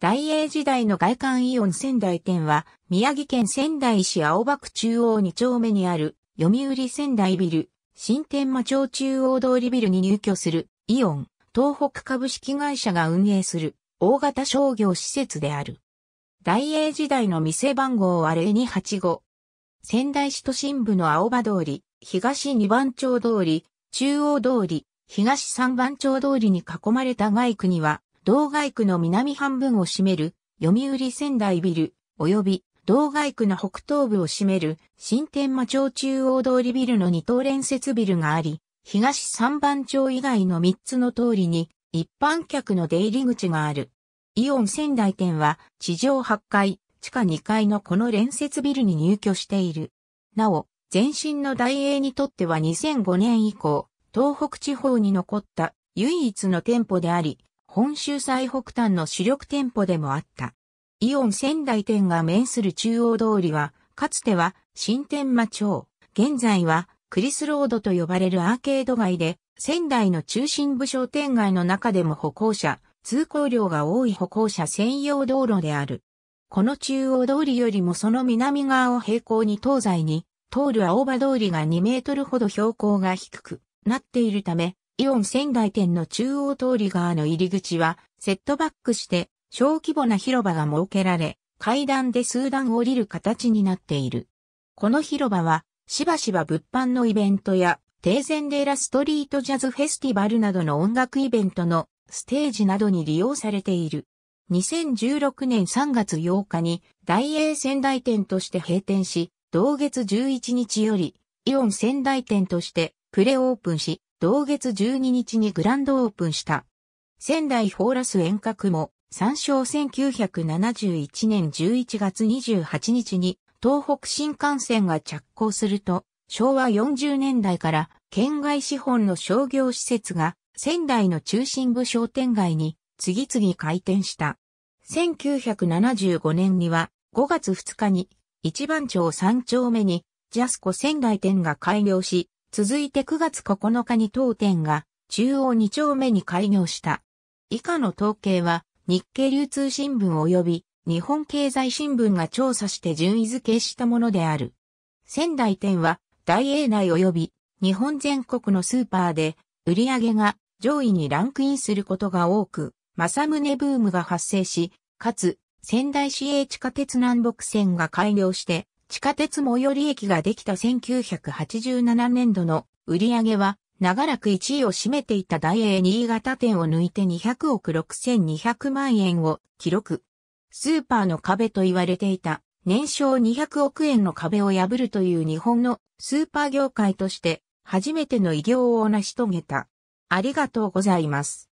大英時代の外観イオン仙台店は、宮城県仙台市青葉区中央2丁目にある、読売仙台ビル、新天満町中央通りビルに入居する、イオン、東北株式会社が運営する、大型商業施設である。大英時代の店番号は0285。仙台市都心部の青葉通り、東2番町通り、中央通り、東3番町通りに囲まれた街区には、同街区の南半分を占める、読売仙台ビル、及び、同街区の北東部を占める、新天満町中央通りビルの2棟連接ビルがあり、東3番町以外の3つの通りに、一般客の出入り口がある。イオン仙台店は、地上8階、地下2階のこの連接ビルに入居している。なお、前身の大英にとっては2005年以降、東北地方に残った唯一の店舗であり、本州最北端の主力店舗でもあった。イオン仙台店が面する中央通りは、かつては新天満町、現在はクリスロードと呼ばれるアーケード街で、仙台の中心部商店街の中でも歩行者、通行量が多い歩行者専用道路である。この中央通りよりもその南側を平行に東西に、通る青葉通りが2メートルほど標高が低くなっているため、イオン仙台店の中央通り側の入り口はセットバックして小規模な広場が設けられ、階段で数段降りる形になっている。この広場はしばしば物販のイベントやテーゼンデーラストリートジャズフェスティバルなどの音楽イベントのステージなどに利用されている。2016年3月8日に大英仙台店として閉店し、同月11日よりイオン仙台店としてプレオープンし、同月12日にグランドオープンした。仙台フォーラス遠隔も、参照1971年11月28日に東北新幹線が着工すると、昭和40年代から県外資本の商業施設が仙台の中心部商店街に次々開店した。1975年には5月2日に一番町3丁目にジャスコ仙台店が開業し、続いて9月9日に当店が中央2丁目に開業した。以下の統計は日経流通新聞及び日本経済新聞が調査して順位付けしたものである。仙台店は大英内及び日本全国のスーパーで売り上げが上位にランクインすることが多く、正宗ブームが発生し、かつ仙台市営地下鉄南北線が開業して、地下鉄最寄り駅ができた1987年度の売り上げは長らく1位を占めていた大英新潟店を抜いて200億6200万円を記録。スーパーの壁と言われていた年商200億円の壁を破るという日本のスーパー業界として初めての偉業を成し遂げた。ありがとうございます。